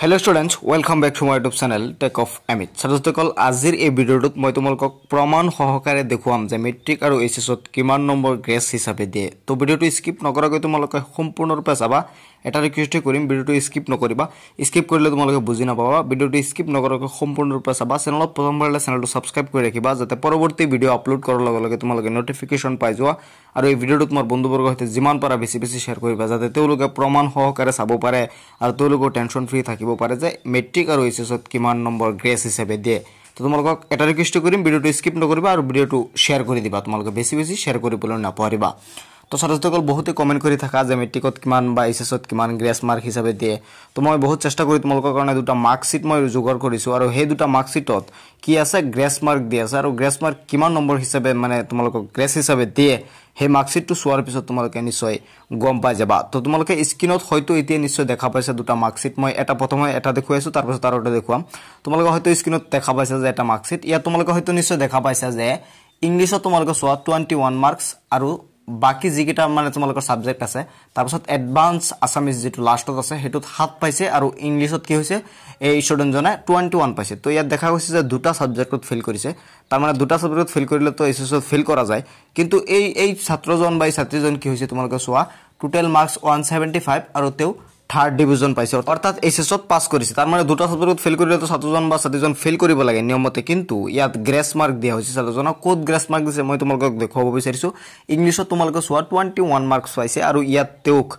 Hello students welcome back to my YouTube channel tech of MH छात्रसकल आजिर ए भिडियोटुत मैं तुमलोকক प्रमाण सहकारे देखुवाम जे मेट्रिक और एसएसत किमान नम्बर ग्रेड हिसाबे दिए। तो भिडियोटु स्किप नकराके तुमलोके सम्पूर्ण रूपे चाबा। एटा रिक्वेस्ट करिम भिडियोटु स्किप नकरिबा, स्किप करिले तुमलोके बुझि नापाबा। भिडियोटु स्किप नकराके सम्पूर्ण रूपे चाबा। चैनलत प्रथमबारले चैनलटु सब्सक्राइब करि राखिबा जाते परवर्ती भिडियो अपलोड करार लगे लगे तुमलोके नोटिफिकेशन पाइ जोवा। और ए भिडियोटुत मोर बंधुबर्ग हते जिमान पारा बेसि बेसि शेयर करिबा जाते तेलुके प्रमाण सहकारे चाबो पारे आरो तेलुको टेंशन फ्री थाकि मेट्रिक और एसएसत किमान नम्बर ग्रेड हिसाबे दिए। तो तुमलोक एटा रिक्वेस्ट करिम भिडियोटु स्किप नकरिबा और भिडियोटु शेयर करि दिबा, तुमलोके बेसि बेसि शेयर करिबोले नापारिबा। तो छात्रसकल बहुते कमेंट करि थाका जे मेट्रिकत किमान बा एसएसत किमान ग्रेड मार्क हिसाबे दिए। तो मैं बहुत चेष्टा करि तुमलोकर कारणे दुटा मार्कशीट मैं जोगार करिछु और हे दुटा मार्कशीटत कि आसे ग्रेड मार्क दिए आसे और ग्रेड मार्क किमान नम्बर हिसाबे माने तुमलोकर ग्रेड हिसाबे दिए हे मार्कशीट तो सोवार पिছত तुमलोके निश्चय गम पाइ जाबा। तो तुमलोके स्क्रीनत हयतो इते निश्चय देखा पाइसा दुटा मार्कशीट मैं एटा प्रथमे एटा देखुवाइछु तार पिছত आरो एटा देखुवाम। तुमलोके हयतो स्क्रीनत देखा पाइसा जे एटा मार्कशीट या तुमलोके हयतो निश्चय देखा पाइसा जे इंग्लिशत तुमलोके सोवा 21 मार्क्स और बाकी जिकिटा माने तुमलोकर सब्जेक्ट आसे तार पिছত एडवांस आसामिज जेटु लास्टत आसे हेटुत 7 पाइसे और इंग्लिशत कि होइसे ए स्टूडेंट जने 21 पाइसे। तो यात देखा गयसे जे दुटा सब्जेक्टत फेल करिसे, तार माने दुटा सब्जेक्टत फेल करिले तो एसएसत फेल करा जाय, किंतु ए ए छात्रजन बाय छात्रीजन कि होइसे तुमलोकर सोआ टोटल मार्क्स 175 और तेव थार्ड डिविजन पाइसे अर्थात एसएसत पास करिसे। तार माने दुटा सब्जेक्टत फेल करिले तो छात्रजन बा छात्रीजन फेल करिबो लागे नियमते, किंतु यात ग्रेस मार्क दिया होइसे छात्रजना कोड ग्रेस मार्क दिसे মই तुमलोকক देखुवाब बिचारिसु। इंग्लिशत तुमलोके सोआ 21 मार्क्स पाइसे और यात तेवक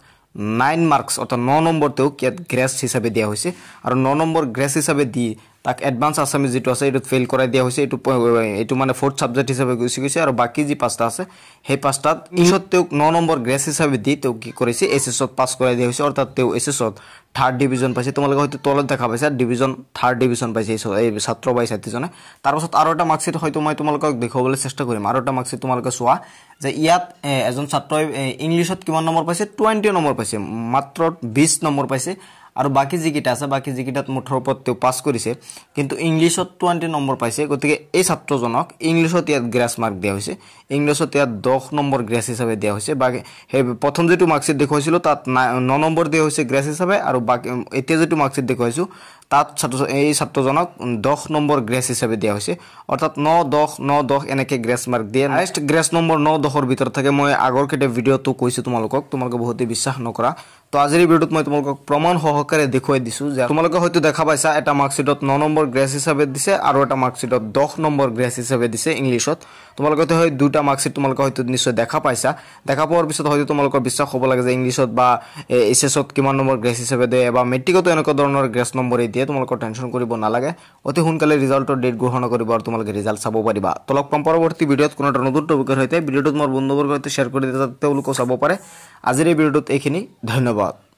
9 मार्क्स अर्थात 9 नम्बर तेवक यात ग्रेस हिसाबे दिया होइसे और 9 नम्बर ग्रेस हिसाबे दि ताक एडवांस आसामिज जेटु आसे एटु फेल कराय दिया होइसे, एटु माने फोर्थ सब्जेक्ट हिसाबे गुसि गयसे और बाकी जि पाँचटा आसे हे पाँचटा इंग्लिशत तेवक 9 नम्बर ग्रेस हिसाबे दि तेव कि करिसे एसएसत पास कराय दिया होइसे अर्थात तेव एसएसत थार्ड डिविजन पाइसे। तुमलोके हयतो तलत देखा पाइसा डिविजन थार्ड डिविजन पाइसे ए छात्र बाय छात्रीजने। तार पाছত आरो এটা मार्कशीट হয়তো মই তোমালোকক দেখাবলৈ চেষ্টা কৰিম। আৰু এটা মার্কশিট তোমালোকে সোৱা যে ইয়াত এজন ছাত্ৰ ইংলিশত কিমান নম্বৰ পাইছে 20 নম্বৰ পাইছে, মাত্ৰ 20 নম্বৰ পাইছে और बाकी जिकिटा आसे बाकी जिकिटात मुठर पत्ते पास करिसे किंतु इंग्लिशत 20 नम्बर पाइसे। गतिके ए छात्रजनक इंग्लिशत यात ग्रेस मार्क दिया होइसे, इंग्लिशत यात 10 नम्बर ग्रेस हिसाबे दिया होइसे। बाकी हे प्रथम जेटु मार्कशीट देखुवाइसिलो तात 9 नम्बर दिया होइसे ग्रेस हिसाबे और बाकी एते जेटु मार्कशीट देखुवाइसु तात छात्रजनक 10 नम्बर ग्रेस हिसाबे दिया होइसे अर्थात 9 10 9 10 এনেকে গ্রেস মার্ক দিয়ে নেক্সট গ্রেস নম্বর 9 10 ৰ ভিতৰত থাকে। মই আগৰ কেটে ভিডিওটো কৈছো তোমালোকক বহুত বিশ্বাস নকৰা। তো আজিৰ ভিডিওত মই তোমালোকক প্ৰমাণ সহকাৰে দেখুৱাই দিছো যে তোমালোকে হয়তো দেখা পাইছা এটা মার্কশিটত 9 নম্বৰ গ্রেস হিচাপে দিছে আৰু এটা মার্কশিটত 10 নম্বৰ গ্রেস হিচাপে দিছে ইংলিশত। তোমালোকে হয়তো হয় দুটা মার্কশিট তোমালোকে হয়তো নিশ্চয় দেখা পাইছা, দেখা পোৱাৰ পিছত হয়তো তোমালোকৰ বিশ্বাস হ'ব লাগে যে ইংলিশত বা এসএসত কিমান নম্বৰ গ্রেস হিচাপে দিয়ে বা মেট্ৰিকত এনেকুৱা ধৰণৰ গ্রেস নম্বৰ দিয়ে। তোমালোকৰ টেনশন কৰিব নালাগে, অতি সোনকালে ৰিজাল্টৰ ডেট গ্ৰহণ কৰিব আৰু তোমালোকে ৰিজাল্ট চাব পাৰিবা। তো লগ পাম পৰৱৰ্তী ভিডিওত কোনো এটা নতুন টপিকৰ সৈতে। ভিডিওটো মোৰ বন্ধুবৰ্গৰ সৈতে শ্বেয়াৰ কৰি দিবা যাতে তেওঁলোকো চাব পাৰে। আজিৰ এই ভিডিওটোত এইখিনি ধন্যবাদ।